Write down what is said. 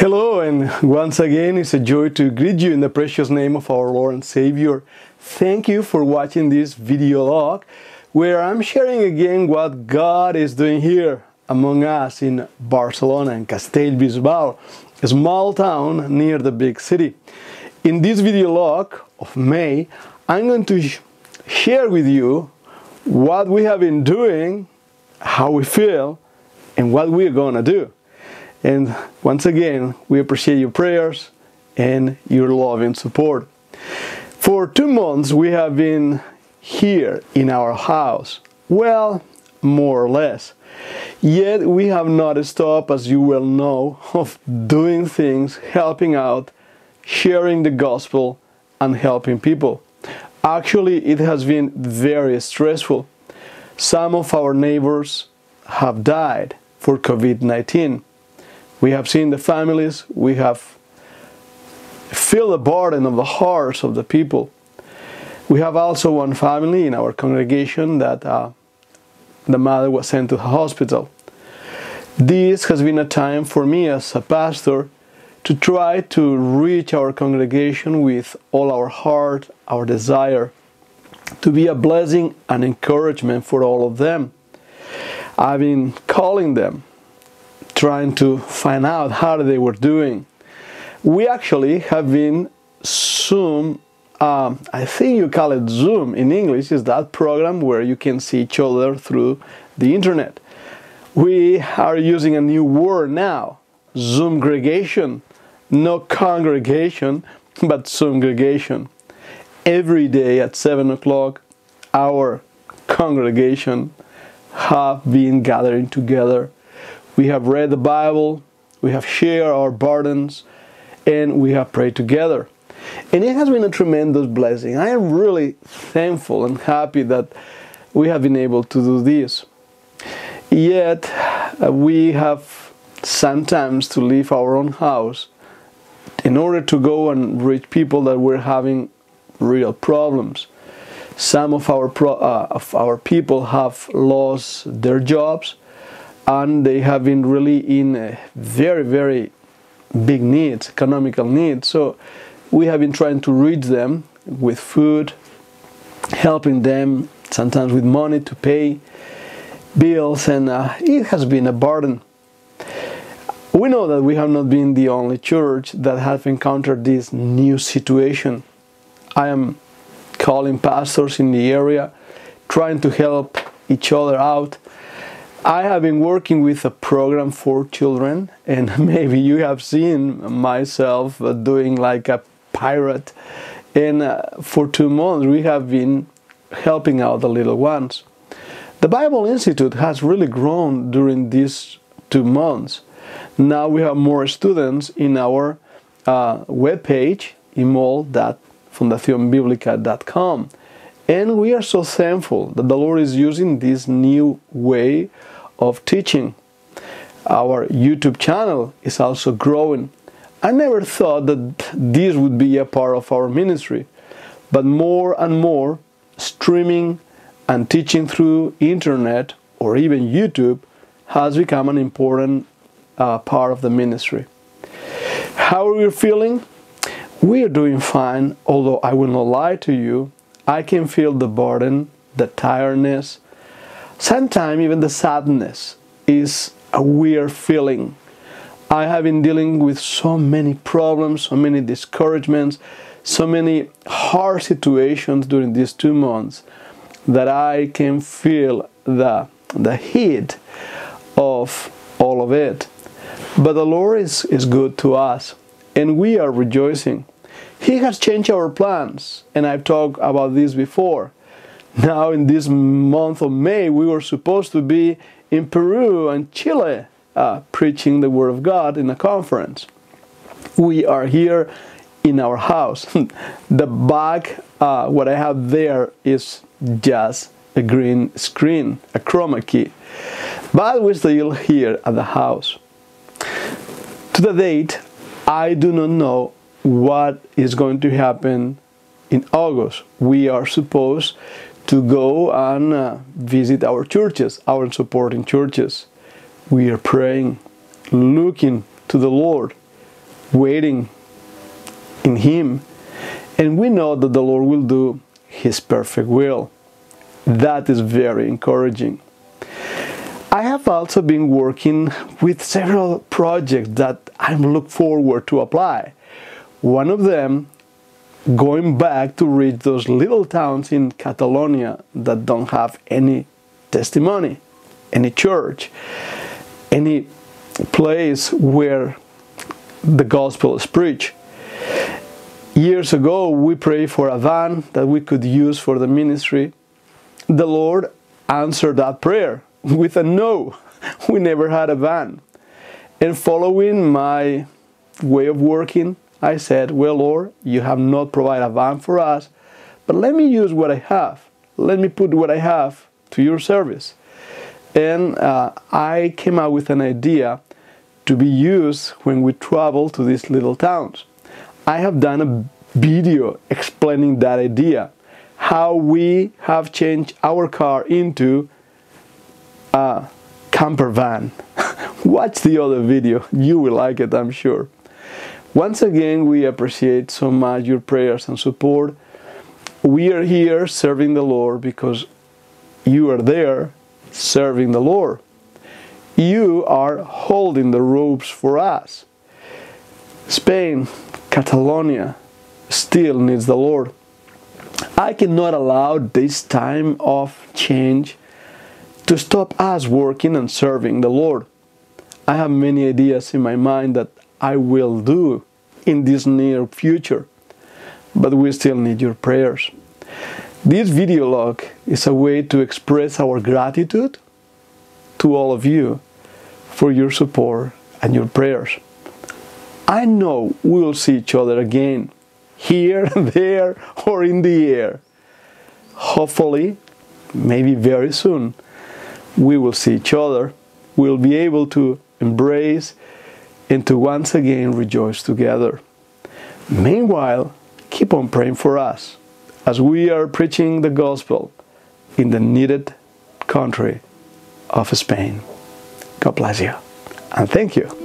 Hello, and once again it's a joy to greet you in the precious name of our Lord and Savior. Thank you for watching this video log, where I'm sharing again what God is doing here among us in Barcelona and Castellbisbal, a small town near the big city. In this video log of May, I'm going to share with you what we have been doing, how we feel, and what we're gonna do. And once again, we appreciate your prayers and your love and support. For 2 months, we have been here in our house, well, more or less. Yet we have not stopped, as you well know, of doing things, helping out, sharing the gospel, and helping people. Actually, it has been very stressful. Some of our neighbors have died for COVID-19. We have seen the families, we have felt the burden of the hearts of the people. We have also one family in our congregation that the mother was sent to the hospital. This has been a time for me as a pastor to try to reach our congregation with all our heart, our desire, to be a blessing and encouragement for all of them. I've been calling them, trying to find out how they were doing. We actually have been Zoom, I think you call it Zoom in English, is that program where you can see each other through the internet. We are using a new word now, Zoomgregation, no congregation, but Zoomgregation. Every day at 7 o'clock, our congregation have been gathering together. We have read the Bible, we have shared our burdens, and we have prayed together. And it has been a tremendous blessing. I am really thankful and happy that we have been able to do this. Yet, we have sometimes to leave our own house in order to go and reach people that were having real problems. Some of our people have lost their jobs, and they have been really in a very, very big needs, economical needs. So we have been trying to reach them with food, helping them sometimes with money to pay bills, and it has been a burden. We know that we have not been the only church that have encountered this new situation. I am calling pastors in the area, trying to help each other out. I have been working with a program for children, and maybe you have seen myself doing like a pirate, and for 2 months we have been helping out the little ones. The Bible Institute has really grown during these 2 months. Now we have more students in our webpage, emol.fundacionbiblica.com. And we are so thankful that the Lord is using this new way of teaching. Our YouTube channel is also growing. I never thought that this would be a part of our ministry, but more and more streaming and teaching through internet or even YouTube has become an important part of the ministry. How are we feeling? We are doing fine, although I will not lie to you. I can feel the burden, the tiredness, sometimes even the sadness is a weird feeling. I have been dealing with so many problems, so many discouragements, so many hard situations during these 2 months that I can feel the heat of all of it. But the Lord is good to us, and we are rejoicing. He has changed our plans, and I've talked about this before. Now in this month of May, we were supposed to be in Peru and Chile preaching the Word of God in a conference. We are here in our house. The back, what I have there is just a green screen, a chroma key. But we're still here at the house. To the date, I do not know what is going to happen in August. We are supposed to go and visit our churches, our supporting churches. We are praying, looking to the Lord waiting in Him, and we know that the Lord will do His perfect will. That is very encouraging. I have also been working with several projects that I look forward to apply. One of them, going back to reach those little towns in Catalonia that don't have any testimony, any church, any place where the gospel is preached. Years ago, we prayed for a van that we could use for the ministry. The Lord answered that prayer with a no. We never had a van. And following my way of working, I said, well, Lord, you have not provided a van for us, but let me use what I have. Let me put what I have to your service. And I came out with an idea to be used when we travel to these little towns. I have done a video explaining that idea, how we have changed our car into a camper van. Watch the other video, you will like it, I'm sure. Once again, we appreciate so much your prayers and support. We are here serving the Lord because you are there serving the Lord. You are holding the ropes for us. Spain, Catalonia, still needs the Lord. I cannot allow this time of change to stop us working and serving the Lord. I have many ideas in my mind that I will do in this near future, but we still need your prayers. This video log is a way to express our gratitude to all of you for your support and your prayers. I know we will see each other again, here, there, or in the air. Hopefully, maybe very soon, we will see each other. We'll be able to embrace and to once again rejoice together. Meanwhile, keep on praying for us as we are preaching the gospel in the needed country of Spain. God bless you, and thank you.